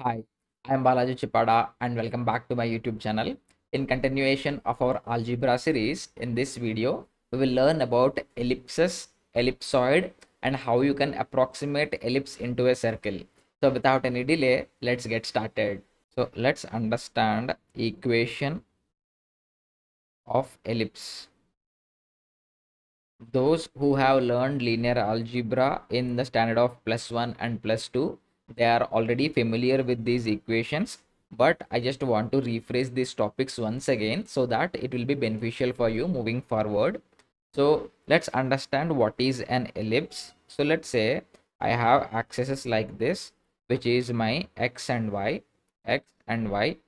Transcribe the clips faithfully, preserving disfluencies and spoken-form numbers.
Hi, I am Balaji Chippada and welcome back to my YouTube channel. In continuation of our algebra series, in this video, we will learn about ellipses, ellipsoid and how you can approximate ellipse into a circle. So without any delay, let's get started. So let's understand equation of ellipse. Those who have learned linear algebra in the standard of plus one and plus two, they are already familiar with these equations, but I just want to rephrase these topics once again so that it will be beneficial for you moving forward. So let's understand what is an ellipse. So let's say I have axes like this, which is my x and y, x and y.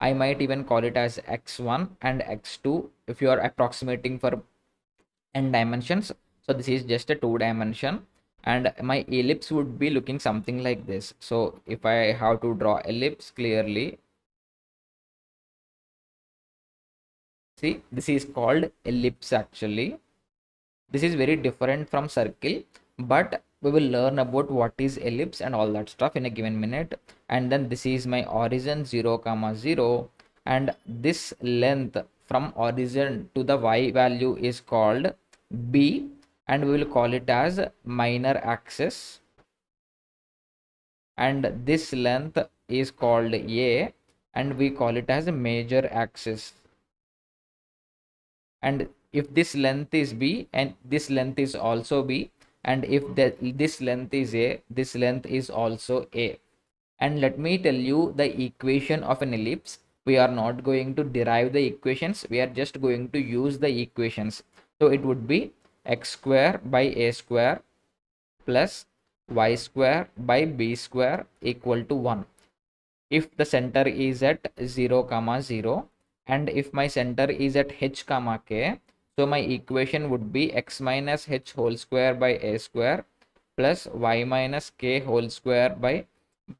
I might even call it as x one and x two if you are approximating for n dimensions. So this is just a two dimension. And my ellipse would be looking something like this. So if I have to draw ellipse clearly, see, this is called ellipse actually. This is very different from circle, but we will learn about what is ellipse and all that stuff in a given minute. And then this is my origin zero comma zero, and this length from origin to the y value is called b. And we will call it as minor axis, and this length is called A and we call it as a major axis. And if this length is B and this length is also B, and if the, this length is A, this length is also A. And let me tell you the equation of an ellipse. We are not going to derive the equations, we are just going to use the equations. So it would be x square by a square plus y square by b square equal to one if the center is at zero comma zero, and if my center is at h comma k, so my equation would be x minus h whole square by a square plus y minus k whole square by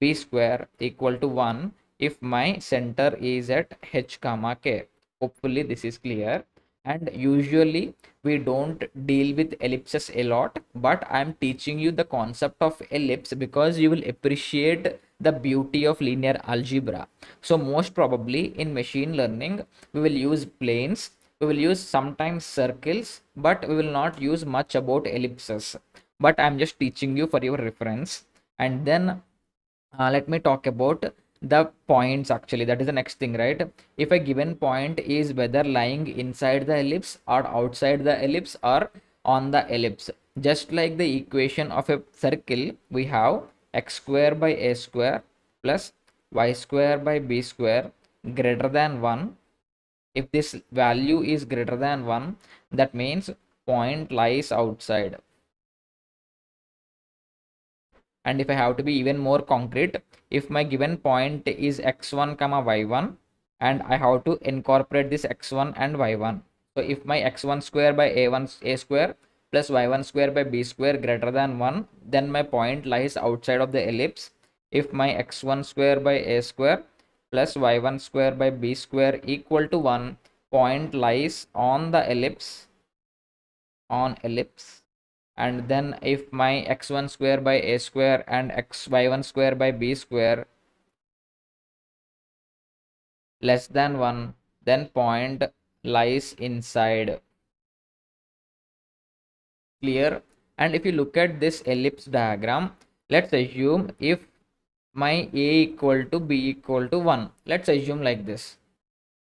b square equal to one if my center is at h comma k. Hopefully this is clear. And usually we don't deal with ellipses a lot, but I am teaching you the concept of ellipse because you will appreciate the beauty of linear algebra. So most probably in machine learning, we will use planes, we will use sometimes circles, but we will not use much about ellipses. But I am just teaching you for your reference. And then uh, let me talk about the points actually. That is the next thing, right? If a given point is whether lying inside the ellipse or outside the ellipse or on the ellipse, just like the equation of a circle, we have x square by a square plus y square by b square greater than one. If this value is greater than one, that means point lies outside. And if I have to be even more concrete, if my given point is x one comma y one, and I have to incorporate this x one and y one. So if my x one square by a one a square plus y one square by b square greater than one, then my point lies outside of the ellipse. If my x one square by a square plus y one square by b square equal to one, point lies on the ellipse, on ellipse. And then if my x one square by a square and x y one square by b square less than one, then point lies inside. Clear? And if you look at this ellipse diagram, let's assume if my a equal to b equal to one, let's assume like this.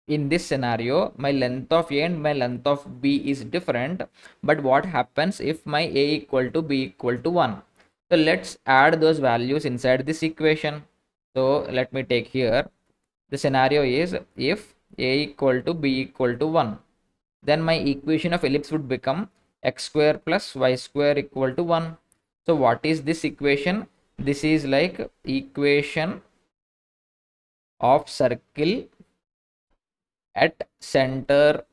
In this scenario, my length of a and my length of b is different, but what happens if my a equal to b equal to one? So let's add those values inside this equation. So let me take here, the scenario is if a equal to b equal to one, then my equation of ellipse would become x square plus y square equal to one. So what is this equation? This is like equation of circle at center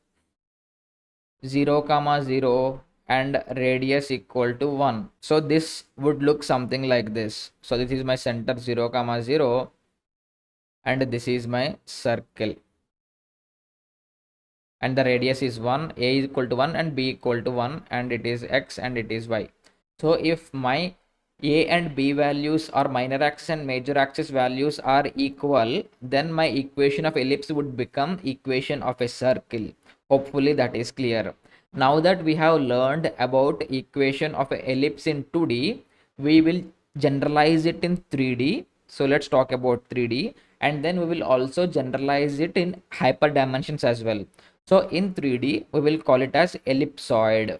zero comma zero and radius equal to one. So this would look something like this. So this is my center zero comma zero and this is my circle, and the radius is one, a is equal to one and b equal to one, and it is x and it is y. So if my A and B values or minor axis and major axis values are equal, then my equation of ellipse would become equation of a circle. Hopefully that is clear. Now that we have learned about equation of a ellipse in two D, we will generalize it in three D. So let's talk about three D, and then we will also generalize it in hyper dimensions as well. So in three D, we will call it as ellipsoid.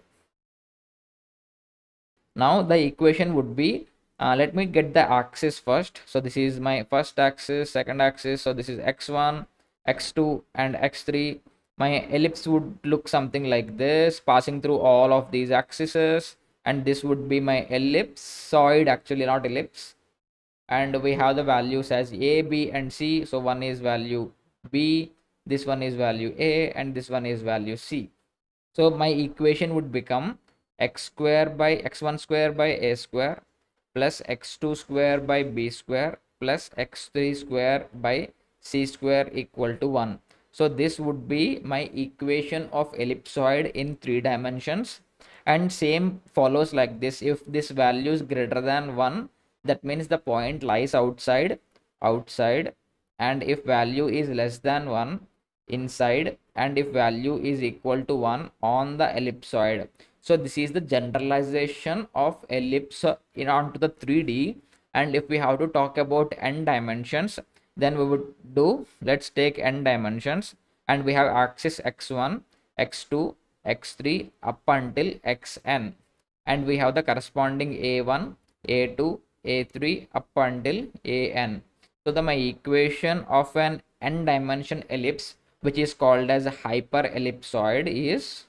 Now the equation would be, uh, let me get the axis first. So this is my first axis, second axis. So this is x one, x two and x three. My ellipse would look something like this, passing through all of these axes, and this would be my ellipsoid, actually not ellipse. And we have the values as A, B and C. So one is value B, this one is value A, and this one is value C. So my equation would become x square by x one square by A square plus x two square by B square plus x three square by C square equal to one. So this would be my equation of ellipsoid in three dimensions, and same follows like this. If this value is greater than one, that means the point lies outside, outside, and if value is less than one, inside, and if value is equal to one, on the ellipsoid. So this is the generalization of ellipse in onto the three D. And if we have to talk about n dimensions, then we would do, let's take n dimensions, and we have axis x one, x two, x three up until xn, and we have the corresponding a one, a two, a three up until an. So the my equation of an n dimension ellipse, which is called as a hyper ellipsoid, is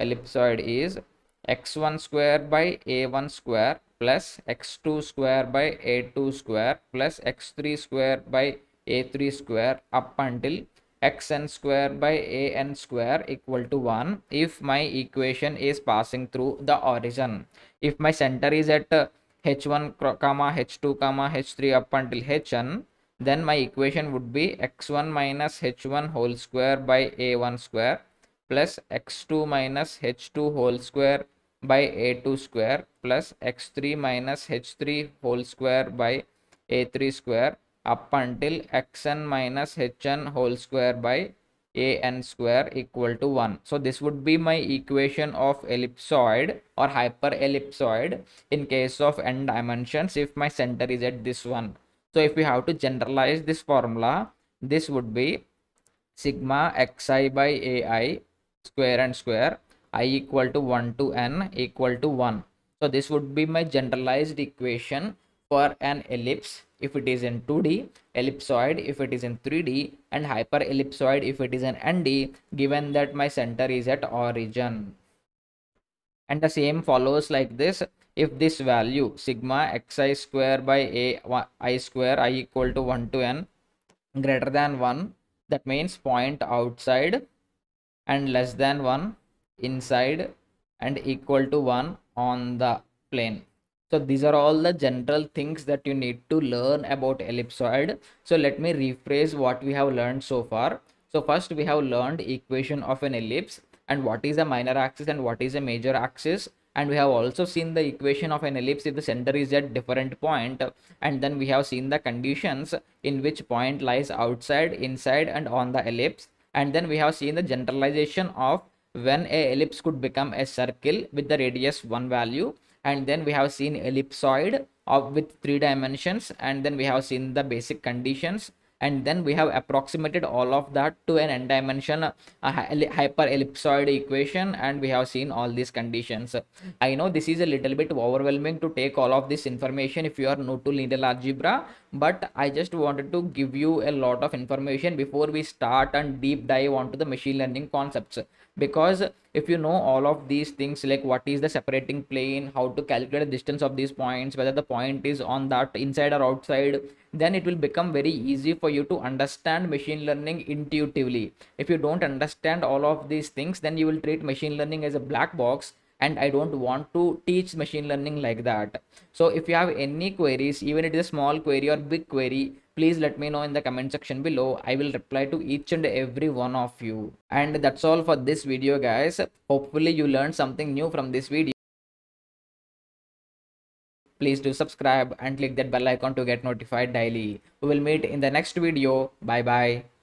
ellipsoid is x one square by a one square plus x two square by a two square plus x three square by a three square up until xn square by an square equal to one, if my equation is passing through the origin. If my center is at uh, h one comma h two comma h three up until hn, then my equation would be x one minus h one whole square by a one square plus x two minus h two whole square by a two square plus x three minus h three whole square by a three square up until xn minus hn whole square by an square equal to one. So this would be my equation of ellipsoid or hyper ellipsoid in case of n dimensions, if my center is at this one. So if we have to generalize this formula, this would be sigma xi by ai square and square I equal to one to n equal to one. So this would be my generalized equation for an ellipse if it is in two D, ellipsoid if it is in three D, and hyper ellipsoid if it is in N D, given that my center is at origin. And the same follows like this. If this value sigma xi square by a I square I equal to one to n greater than one, that means point outside, and less than one inside, and equal to one on the plane. So these are all the general things that you need to learn about ellipsoid. So let me rephrase what we have learned so far. So first we have learned equation of an ellipse, and what is a minor axis and what is a major axis. And we have also seen the equation of an ellipse if the center is at different point. And then we have seen the conditions in which point lies outside, inside and on the ellipse. And then we have seen the generalization of when a ellipse could become a circle with the radius one value. And then we have seen ellipsoid of with three dimensions, and then we have seen the basic conditions, and then we have approximated all of that to an n dimension uh, hyper ellipsoid equation, and we have seen all these conditions. I know this is a little bit overwhelming to take all of this information if you are new to linear algebra, but I just wanted to give you a lot of information before we start and deep dive onto the machine learning concepts. Because if you know all of these things, like what is the separating plane, how to calculate the distance of these points, whether the point is on that inside or outside, then it will become very easy for you to understand machine learning intuitively. If you don't understand all of these things, then you will treat machine learning as a black box, and I don't want to teach machine learning like that. So if you have any queries, even it is a small query or big query, please let me know in the comment section below. I will reply to each and every one of you. And that's all for this video, guys. Hopefully you learned something new from this video. Please do subscribe and click that bell icon to get notified daily. We will meet in the next video. Bye bye.